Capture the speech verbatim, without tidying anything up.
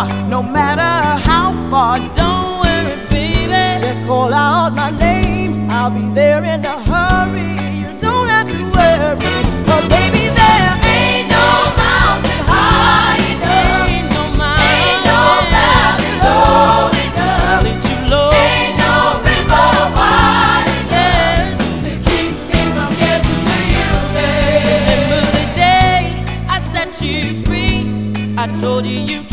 are, no matter how far. Don't worry, baby, just call out my name. I'll be there in a hurry. You don't have to worry. Oh, baby, there ain't no mountain high enough, ain't no mountain, ain't no valley low enough, valley too low, ain't no river wide enough to keep me from getting to you, baby. Remember the day I set you free? I told you you.